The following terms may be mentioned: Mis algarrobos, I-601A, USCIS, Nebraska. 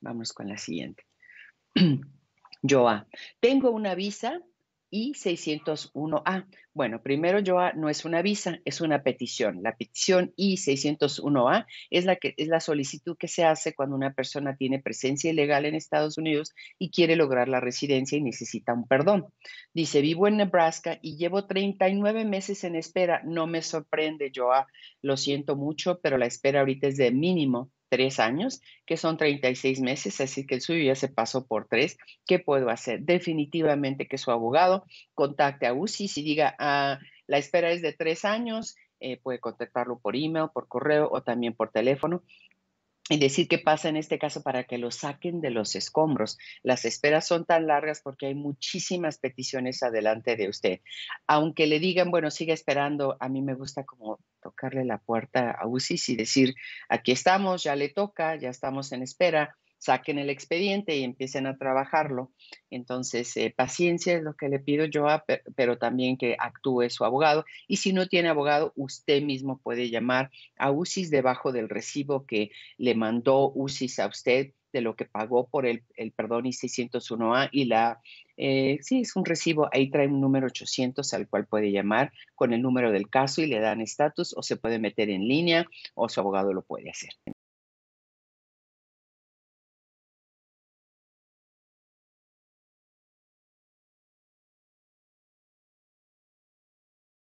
Vámonos con la siguiente. Joa, tengo una visa I-601A. Bueno, primero, Joa, no es una visa, es una petición. La petición I-601A es la solicitud que se hace cuando una persona tiene presencia ilegal en Estados Unidos y quiere lograr la residencia y necesita un perdón. Dice, vivo en Nebraska y llevo 39 meses en espera. No me sorprende, Joa. Lo siento mucho, pero la espera ahorita es de mínimo 3 años, que son 36 meses, así que el suyo ya se pasó por 3. ¿Qué puedo hacer? Definitivamente que su abogado contacte a USCIS y diga, ah, la espera es de 3 años, puede contactarlo por email, por correo o también por teléfono. Y decir qué pasa en este caso para que lo saquen de los escombros. Las esperas son tan largas porque hay muchísimas peticiones adelante de usted. Aunque le digan, bueno, siga esperando, a mí me gusta como tocarle la puerta a USCIS y decir, aquí estamos, ya le toca, ya estamos en espera, saquen el expediente y empiecen a trabajarlo. Entonces, paciencia es lo que le pido yo, pero también que actúe su abogado. Y si no tiene abogado, usted mismo puede llamar a USCIS debajo del recibo que le mandó USCIS a usted de lo que pagó por el perdón I-601A y la, sí, es un recibo, ahí trae un número 800 al cual puede llamar con el número del caso y le dan estatus o se puede meter en línea o su abogado lo puede hacer.